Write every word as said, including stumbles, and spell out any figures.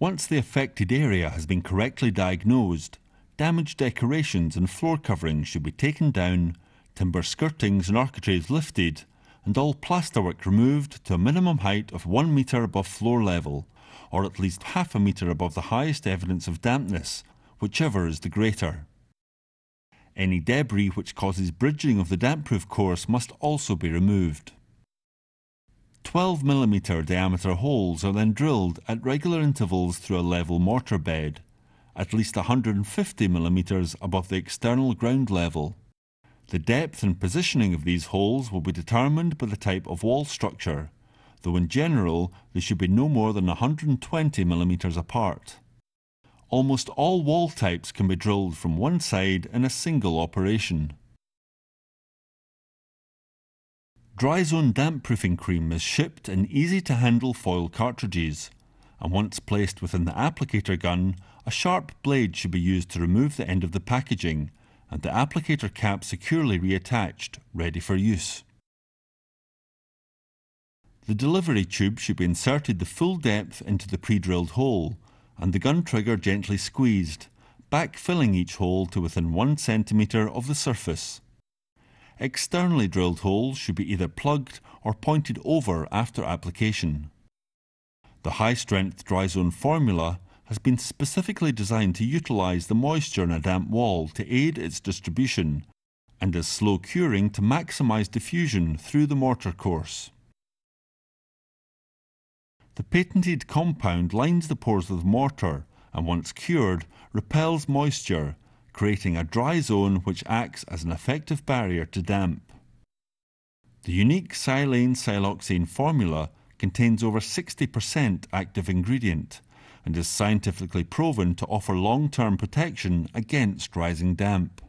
Once the affected area has been correctly diagnosed, damaged decorations and floor coverings should be taken down, timber skirtings and architraves lifted, and all plasterwork removed to a minimum height of one metre above floor level, or at least half a metre above the highest evidence of dampness, whichever is the greater. Any debris which causes bridging of the damp-proof course must also be removed. twelve millimetre diameter holes are then drilled at regular intervals through a level mortar bed, at least one hundred fifty millimetres above the external ground level. The depth and positioning of these holes will be determined by the type of wall structure, though in general they should be no more than one hundred twenty millimetres apart. Almost all wall types can be drilled from one side in a single operation. Dryzone damp-proofing cream is shipped in easy-to-handle foil cartridges, and once placed within the applicator gun, a sharp blade should be used to remove the end of the packaging, and the applicator cap securely reattached, ready for use. The delivery tube should be inserted the full depth into the pre-drilled hole, and the gun trigger gently squeezed, backfilling each hole to within one centimetre of the surface. Externally drilled holes should be either plugged or pointed over after application. The high-strength Dryzone formula has been specifically designed to utilise the moisture in a damp wall to aid its distribution, and as slow curing to maximise diffusion through the mortar course. The patented compound lines the pores of the mortar and, once cured, repels moisture, creating a dry zone which acts as an effective barrier to damp. The unique silane-siloxane formula contains over sixty percent active ingredient and is scientifically proven to offer long-term protection against rising damp.